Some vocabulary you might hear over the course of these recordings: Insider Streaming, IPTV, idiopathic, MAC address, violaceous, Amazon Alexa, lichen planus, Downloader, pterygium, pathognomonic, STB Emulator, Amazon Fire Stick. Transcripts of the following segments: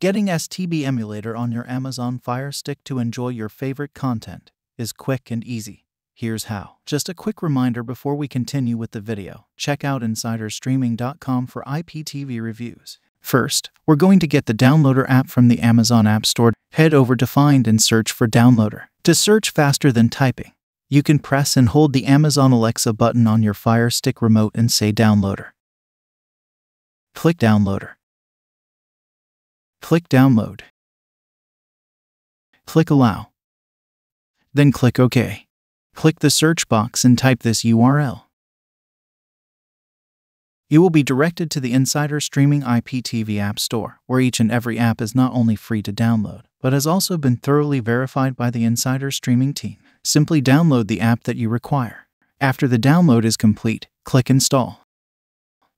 Getting STB Emulator on your Amazon Fire Stick to enjoy your favorite content is quick and easy. Here's how. Just a quick reminder before we continue with the video. Check out InsiderStreaming.com for IPTV reviews. First, we're going to get the Downloader app from the Amazon App Store. Head over to Find and search for Downloader. To search faster than typing, you can press and hold the Amazon Alexa button on your Fire Stick remote and say Downloader. Click Downloader. Click Download. Click Allow. Then click OK. Click the search box and type this URL. You will be directed to the Insider Streaming IPTV App Store, where each and every app is not only free to download, but has also been thoroughly verified by the Insider Streaming team. Simply download the app that you require. After the download is complete, click Install.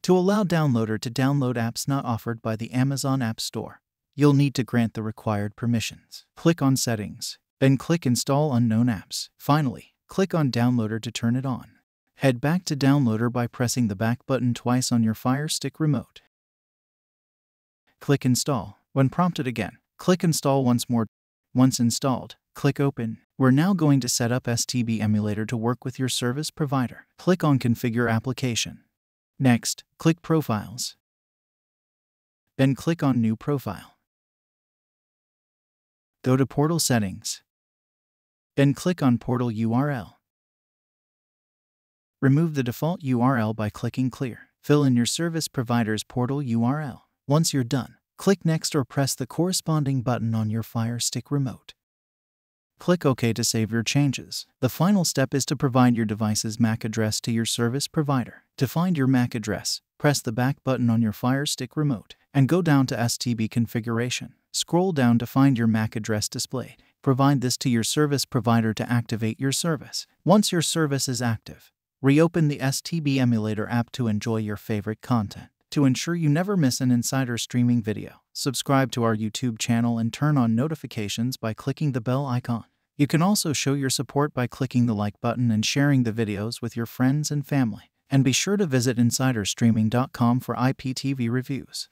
To allow Downloader to download apps not offered by the Amazon App Store, you'll need to grant the required permissions. Click on Settings, then click Install Unknown Apps. Finally, click on Downloader to turn it on. Head back to Downloader by pressing the back button twice on your Fire Stick remote. Click Install. When prompted again, click Install once more. Once installed, click Open. We're now going to set up STB Emulator to work with your service provider. Click on Configure Application. Next, click Profiles. Then click on New Profile. Go to Portal Settings. Then click on Portal URL. Remove the default URL by clicking Clear. Fill in your service provider's portal URL. Once you're done, click Next or press the corresponding button on your Fire Stick remote. Click OK to save your changes. The final step is to provide your device's MAC address to your service provider. To find your MAC address, press the back button on your Fire Stick remote and go down to STB Configuration. Scroll down to find your MAC address displayed. Provide this to your service provider to activate your service. Once your service is active, reopen the STB Emulator app to enjoy your favorite content. To ensure you never miss an Insider Streaming video, subscribe to our YouTube channel and turn on notifications by clicking the bell icon. You can also show your support by clicking the like button and sharing the videos with your friends and family. And be sure to visit InsiderStreaming.com for IPTV reviews.